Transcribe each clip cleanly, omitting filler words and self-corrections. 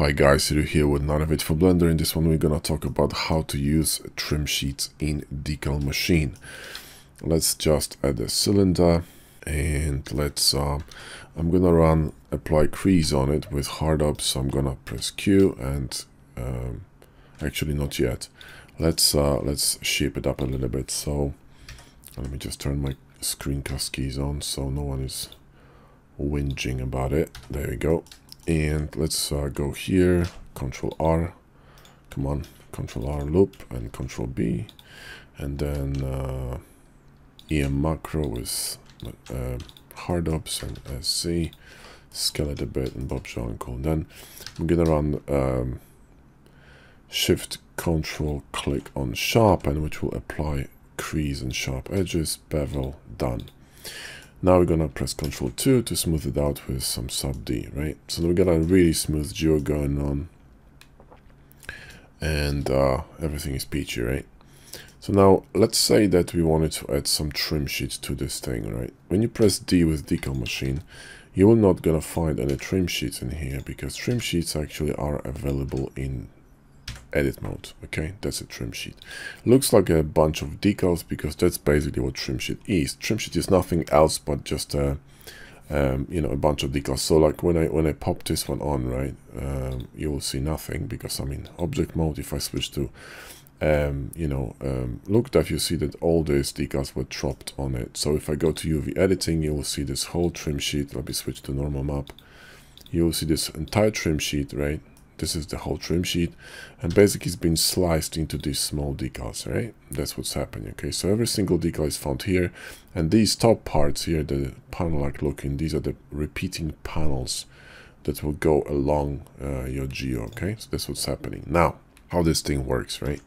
Hi guys, Ryu here with another video for Blender. In this one we're gonna talk about how to use trim sheets in Decal Machine. Let's just add a cylinder and let's I'm gonna apply crease on it with Hard Ops. So I'm gonna press Q and actually not yet. Let's shape it up a little bit. So let me just turn my screencast keys on so no one is whinging about it. There we go. And let's go here, Control R, come on, Control R loop and Control B, and then EM macro with Hard Ops and SC, scale it a bit and Bob Jonko. And then I'm gonna run Shift Control click on sharpen, which will apply crease and sharp edges, bevel, done. Now we're gonna press Ctrl 2 to smooth it out with some Sub D, right? So we got a really smooth geo going on, and everything is peachy, right? So now let's say that we wanted to add some trim sheets to this thing, right? When you press D with Decal Machine, you're not gonna find any trim sheets in here because trim sheets actually are available in edit mode. Okay, that's a trim sheet. Looks like a bunch of decals because that's basically what trim sheet is. Trim sheet is nothing else but just a you know, a bunch of decals. So like when I pop this one on, right, you will see nothing because I'm in object mode. If I switch to look depth, you see that all these decals were dropped on it. So if I go to UV editing, you will see this whole trim sheet. Let me switch to normal map. You will see this entire trim sheet, right? This is the whole trim sheet, and basically it's been sliced into these small decals, right? That's what's happening, okay? So every single decal is found here, and these top parts here, the panel-like looking, these are the repeating panels that will go along your geo, okay? So that's what's happening. Now, how this thing works, right?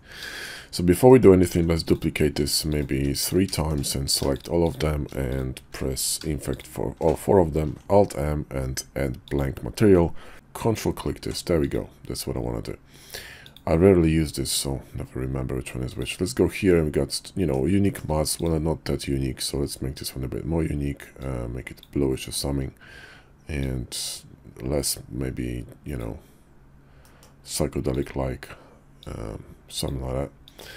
So before we do anything, let's duplicate this maybe 3 times and select all of them and press, in fact, for all 4 of them, Alt-M and add blank material. Control click this, there we go, that's what I want to do. I rarely use this, so never remember which one is which. Let's go here, and we got, you know, unique mass. Well, not that unique, so let's make this one a bit more unique, make it bluish or something, and less, maybe, you know, psychedelic like, something like that.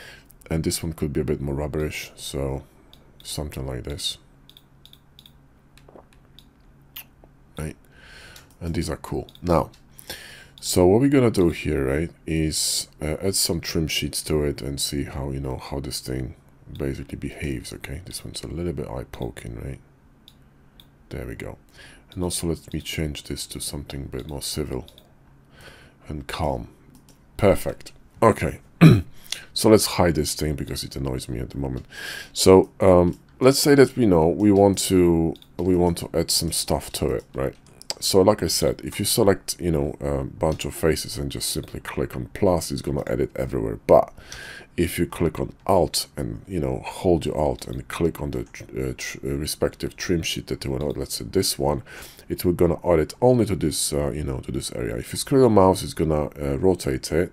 And this one could be a bit more rubberish, so something like this. Right. And these are cool. Now, so what we're gonna do here, right, is add some trim sheets to it and see how, you know, how this thing basically behaves. Okay, this one's a little bit eye poking, right? There we go. And also let me change this to something a bit more civil and calm. Perfect. Okay. So let's hide this thing because it annoys me at the moment. So let's say that we know we want to add some stuff to it, right? So like I said, if you select, you know, a bunch of faces and just simply click on plus, it's going to edit everywhere. But if you click on Alt and, you know, hold your Alt and click on the respective trim sheet that you want to edit, let's say this one, it will going to edit only to this, you know, to this area. If you scroll your mouse, it's going to rotate it.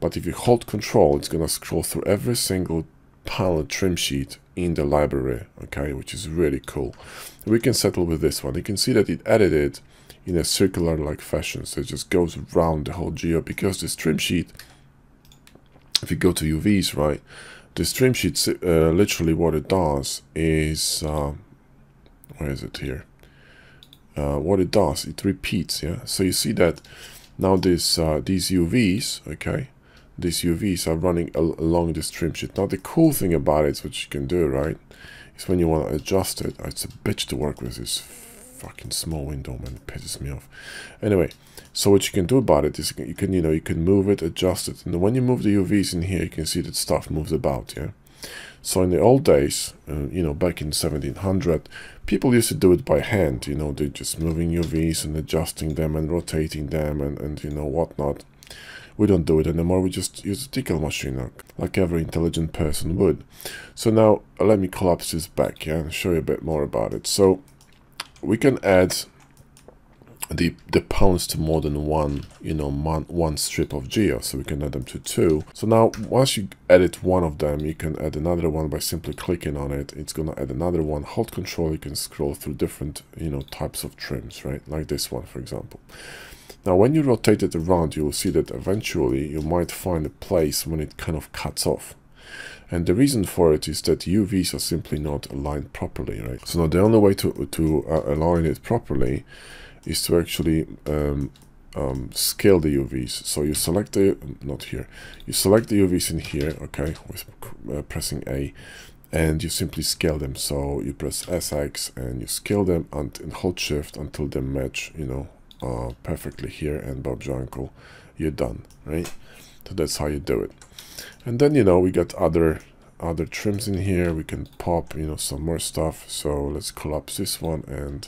But if you hold Control, it's going to scroll through every single panel trim sheet in the library, okay, which is really cool. We can settle with this one. You can see that it edited in a circular like fashion, so it just goes around the whole geo because this trim sheet, if you go to UVs, right, this trim sheet literally what it does is where is it here, what it does, it repeats, yeah. So you see that now this these UVs, okay, these UVs are running along this trim sheet. Now the cool thing about it, which you can do, right, is when you want to adjust it, it's a bitch to work with this fucking small window, man, it pisses me off. Anyway, so what you can do about it is you can, you know, you can move it, adjust it, and when you move the UVs in here, you can see that stuff moves about, yeah. So in the old days, you know, back in 1700, people used to do it by hand, you know, they're just moving UVs and adjusting them and rotating them and you know, whatnot. We don't do it anymore, we just use a Decal Machine like every intelligent person would. So now let me collapse this back, yeah, and show you a bit more about it. So we can add the panels to more than one, you know, one strip of geo, so we can add them to 2. So now once you edit one of them, you can add another one by simply clicking on it. It's gonna add another one. Hold Control, you can scroll through different, you know, types of trims, right, like this one for example. Now when you rotate it around, you'll see that eventually you might find a place when it kind of cuts off. And the reason for it is that UVs are simply not aligned properly, right? So now the only way to align it properly is to actually scale the UVs. So you select the, not here, you select the UVs in here, okay, with pressing A, and you simply scale them. So you press SX and you scale them and hold shift until they match, you know, perfectly here, and Bob's your uncle, you're done, right? So that's how you do it. And then, you know, we got other trims in here. We can pop, you know, some more stuff. So let's collapse this one and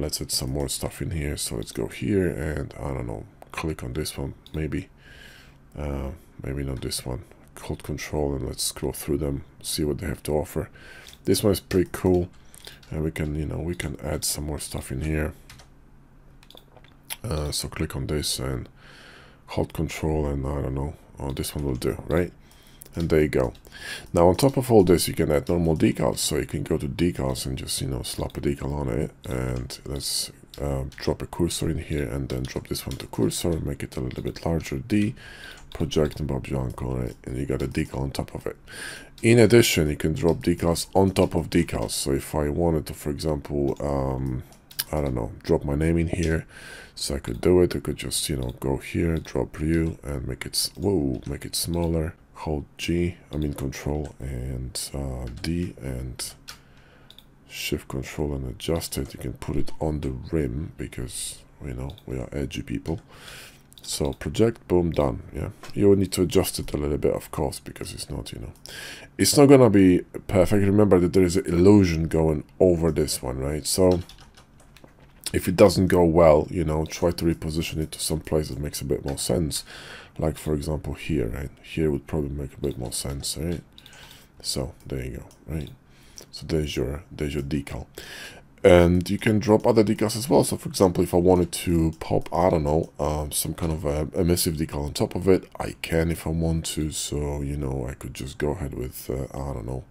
let's add some more stuff in here. So let's go here and I don't know, click on this one, maybe maybe not this one. Hold control and let's scroll through them, see what they have to offer. This one is pretty cool, and we can, you know, we can add some more stuff in here. So click on this and hold control and I don't know, oh, this one will do, right? And there you go. Now on top of all this, you can add normal decals. So you can go to decals and just, you know, slap a decal on it, and let's drop a cursor in here and then drop this one to cursor, make it a little bit larger, D, project and Bob's your uncle, right? And you got a decal on top of it. In addition, you can drop decals on top of decals. So if I wanted to, for example, I don't know, drop my name in here, so I could do it. I could just, you know, go here, drop you and make it, whoa, make it smaller, hold G, I mean control and D and shift control and adjust it. You can put it on the rim because, you know, we are edgy people. So project, boom, done. Yeah, you will need to adjust it a little bit, of course, because it's not, you know, it's not gonna be perfect. Remember that there is an illusion going over this one, right? So if it doesn't go well, you know, try to reposition it to some place that makes a bit more sense. Like, for example, here, right? Here would probably make a bit more sense, right? So there you go, right? So there's your decal. And you can drop other decals as well. So, for example, if I wanted to pop, I don't know, some kind of emissive decal on top of it, I can if I want to. So, you know, I could just go ahead with, I don't know.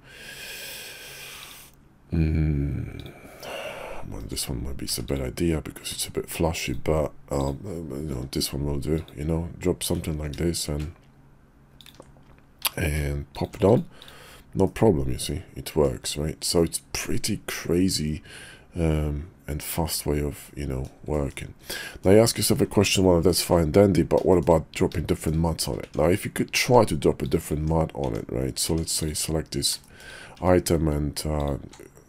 Well, this one might be a bad idea because it's a bit flashy, but you know, this one will do. You know, drop something like this and pop it on, no problem. You see, it works, right? So it's pretty crazy and fast way of, you know, working. Now you ask yourself a question, well, that's fine and dandy, but what about dropping different mats on it? Now if you could try to drop a different mat on it, right? So let's say select this item and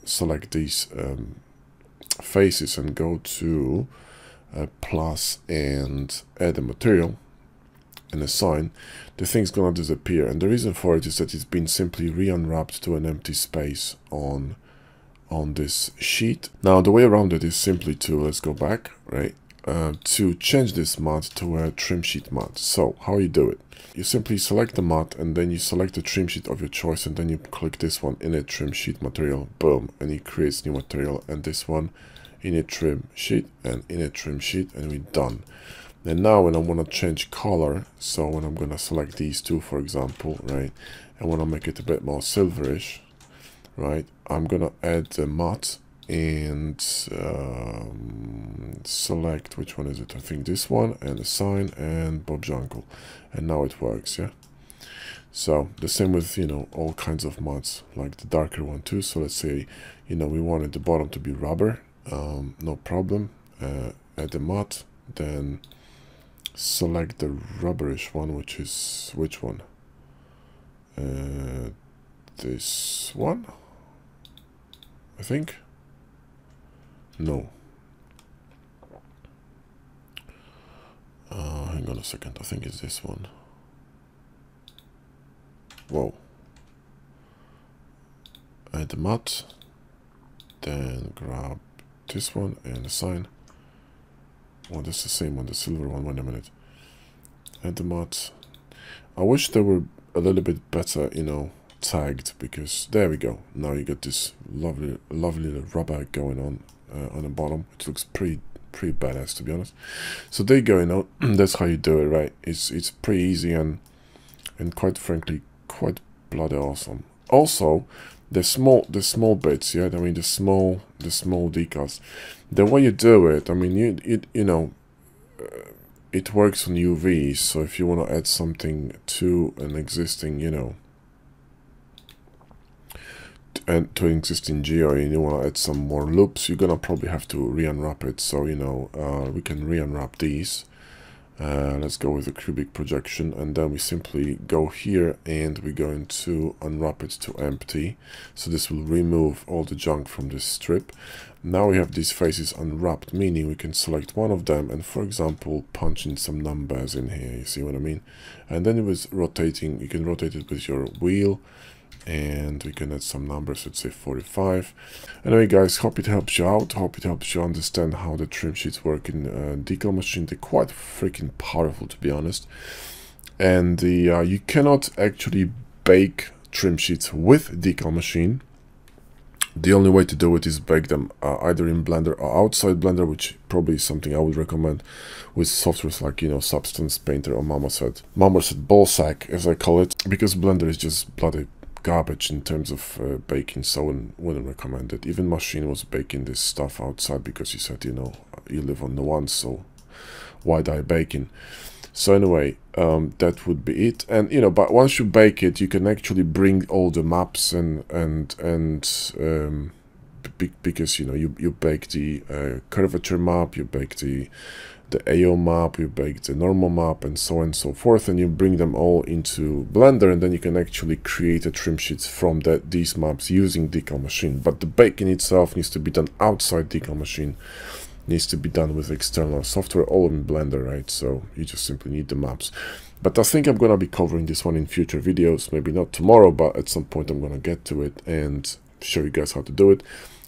select these faces and go to plus and add a material and assign, the thing's gonna disappear. And the reason for it is that it's been simply re-unwrapped to an empty space on this sheet. Now the way around it is simply to, let's go back, right, to change this mat to a trim sheet mat. So how you do it, you simply select the mat and then you select the trim sheet of your choice and then you click this one in a trim sheet material, boom, and it creates new material, and this one in a trim sheet and in a trim sheet, and we're done. And now when I want to change color, so when I'm going to select these two, for example, right, I want to make it a bit more silverish, right, I'm going to add the mat and select, which one is it, I think this one, and assign and Bob's your uncle, and now it works. Yeah, so the same with, you know, all kinds of mods, like the darker one too. So let's say, you know, we wanted the bottom to be rubber, no problem, add the mod, then select the rubberish one, which is which one, this one, I think. No. Hang on a second. I think it's this one. Whoa. Add the mat. Then grab this one and assign. Oh, that's the same one, the silver one. Wait a minute. Add the mat. I wish they were a little bit better, you know, tagged, because there we go. Now you got this lovely, lovely little rubber going on the bottom, which looks pretty badass, to be honest. So there you go. You know, that's how you do it, right? It's pretty easy and quite frankly, quite bloody awesome. Also, the small bits, yeah. I mean, the small decals. The way you do it, I mean, you know, it works on UV, so if you want to add something to an existing, you know, and to an existing geo, and you want to add some more loops, you're gonna probably have to re-unwrap it. So, you know, we can re-unwrap these. Let's go with the cubic projection, and then we simply go here and we're going to unwrap it to empty. So this will remove all the junk from this strip. Now we have these faces unwrapped, meaning we can select one of them and, for example, punch in some numbers in here. You see what I mean? And then it was rotating. You can rotate it with your wheel. And we can add some numbers, let's say 45. Anyway guys, hope it helps you out, hope it helps you understand how the trim sheets work in Decal Machine. They're quite freaking powerful, to be honest. And the you cannot actually bake trim sheets with Decal Machine. The only way to do it is bake them either in Blender or outside Blender, which probably is something I would recommend with softwares like, you know, Substance Painter or Marmoset Ballsack, as I call it, because Blender is just bloody garbage in terms of baking, so I wouldn't recommend it. Even Machine was baking this stuff outside because he said, you know, you live on the one, so why die baking? So anyway, that would be it. And, you know, but once you bake it, you can actually bring all the maps and because, you know, you bake the curvature map, you bake the AO map, you bake the normal map, and so forth, and you bring them all into Blender, and then you can actually create a trim sheets from these maps using Decal Machine. But the baking itself needs to be done outside Decal Machine, needs to be done with external software, all in Blender, right? So you just simply need the maps. But I think I'm gonna be covering this one in future videos, maybe not tomorrow, but at some point I'm gonna get to it and show you guys how to do it.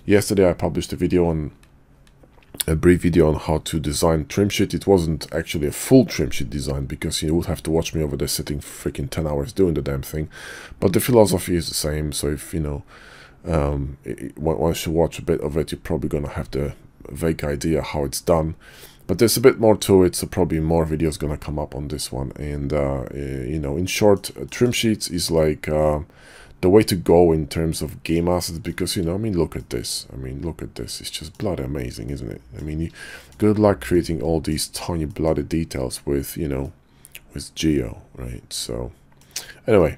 Yesterday I published a brief video on how to design trim sheet. It wasn't actually a full trim sheet design because you would have to watch me over there sitting freaking 10 hours doing the damn thing, but the philosophy is the same. So if you know, once you watch a bit of it, you're probably gonna have the vague idea how it's done, but there's a bit more to it, so probably more videos gonna come up on this one. And you know, in short, trim sheets is like the way to go in terms of game assets, because, you know, I mean, look at this. I mean, look at this. It's just bloody amazing, isn't it? I mean, good luck creating all these tiny bloody details with, you know, with geo, right? So anyway,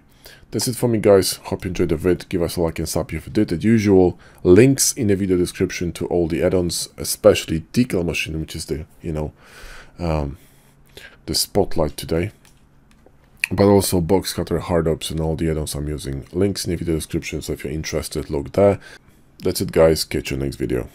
that's it for me, guys. Hope you enjoyed the vid. Give us a like and sub if you did. As usual, links in the video description to all the add-ons, especially Decal Machine, which is the, you know, the spotlight today. But also Box Cutter, Hard Ops, and all the add-ons I'm using. Links in the video description, so if you're interested, look there. That's it, guys. Catch you next video.